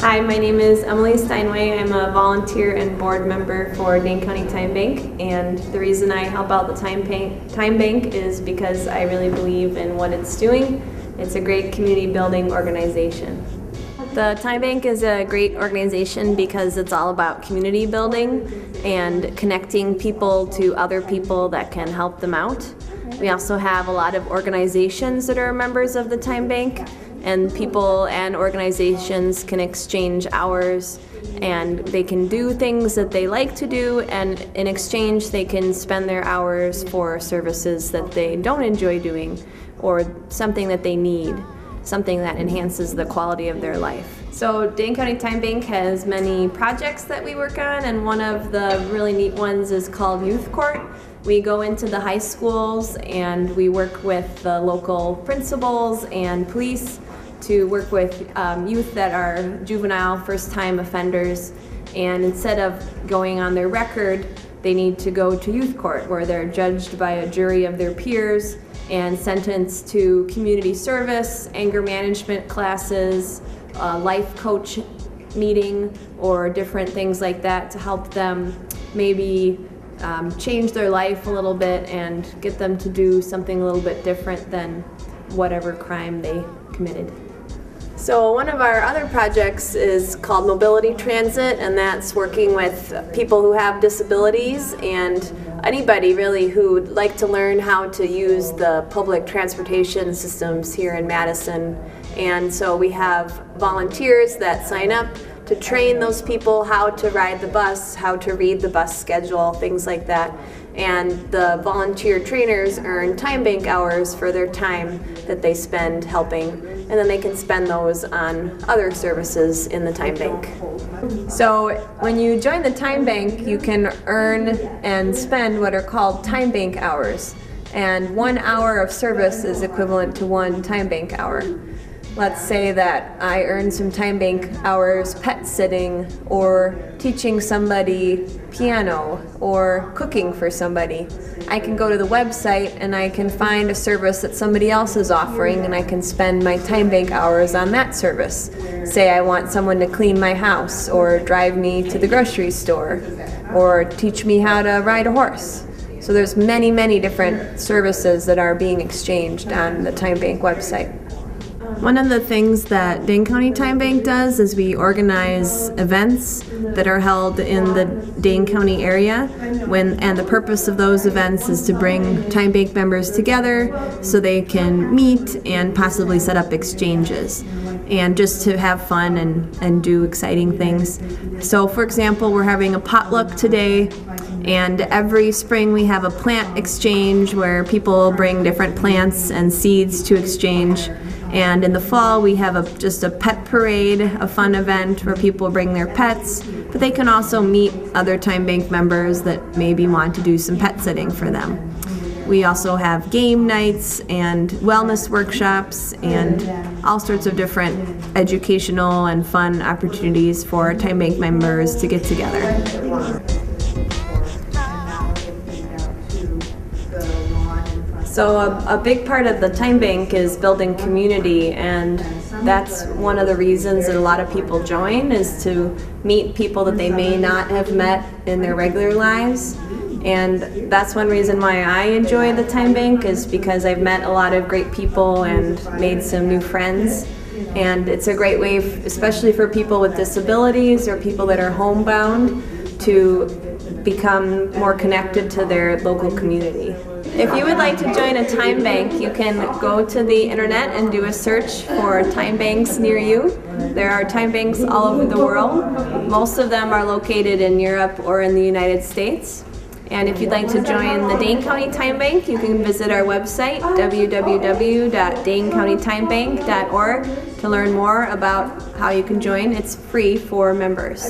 Hi, my name is Emily Steinwehe. I'm a volunteer and board member for Dane County TimeBank, and the reason I help out the TimeBank is because I really believe in what it's doing. It's a great community building organization. The TimeBank is a great organization because it's all about community building and connecting people to other people that can help them out. We also have a lot of organizations that are members of the TimeBank, and people and organizations can exchange hours, and they can do things that they like to do, and in exchange they can spend their hours for services that they don't enjoy doing or something that they need, something that enhances the quality of their life. So Dane County TimeBank has many projects that we work on, and one of the really neat ones is called Youth Court. We go into the high schools and we work with the local principals and police to work with youth that are juvenile first-time offenders, and instead of going on their record, they need to go to youth court, where they're judged by a jury of their peers and sentenced to community service, anger management classes, a life coach meeting, or different things like that to help them maybe change their life a little bit and get them to do something a little bit different than whatever crime they committed. So one of our other projects is called Mobility Transit, and that's working with people who have disabilities and anybody really who would like to learn how to use the public transportation systems here in Madison. And so we have volunteers that sign up to train those people how to ride the bus, how to read the bus schedule, things like that. And the volunteer trainers earn TimeBank hours for their time that they spend helping, and then they can spend those on other services in the TimeBank. So when you join the TimeBank, you can earn and spend what are called TimeBank hours, and 1 hour of service is equivalent to one TimeBank hour. Let's say that I earn some TimeBank hours pet sitting, or teaching somebody piano, or cooking for somebody. I can go to the website and I can find a service that somebody else is offering, and I can spend my TimeBank hours on that service. Say I want someone to clean my house, or drive me to the grocery store, or teach me how to ride a horse. So there's many, many different services that are being exchanged on the TimeBank website. One of the things that Dane County TimeBank does is we organize events that are held in the Dane County area, and the purpose of those events is to bring TimeBank members together so they can meet and possibly set up exchanges, and just to have fun and do exciting things. So for example, we're having a potluck today, and every spring we have a plant exchange where people bring different plants and seeds to exchange. And in the fall we have just a pet parade, a fun event where people bring their pets, but they can also meet other TimeBank members that maybe want to do some pet sitting for them. We also have game nights and wellness workshops and all sorts of different educational and fun opportunities for TimeBank members to get together. So a big part of the TimeBank is building community, and that's one of the reasons that a lot of people join, is to meet people that they may not have met in their regular lives. And that's one reason why I enjoy the TimeBank, is because I've met a lot of great people and made some new friends. And it's a great way, especially for people with disabilities or people that are homebound, to become more connected to their local community. If you would like to join a TimeBank, you can go to the internet and do a search for TimeBanks near you. There are TimeBanks all over the world. Most of them are located in Europe or in the United States. And if you'd like to join the Dane County TimeBank, you can visit our website, www.danecountytimebank.org, to learn more about how you can join. It's free for members.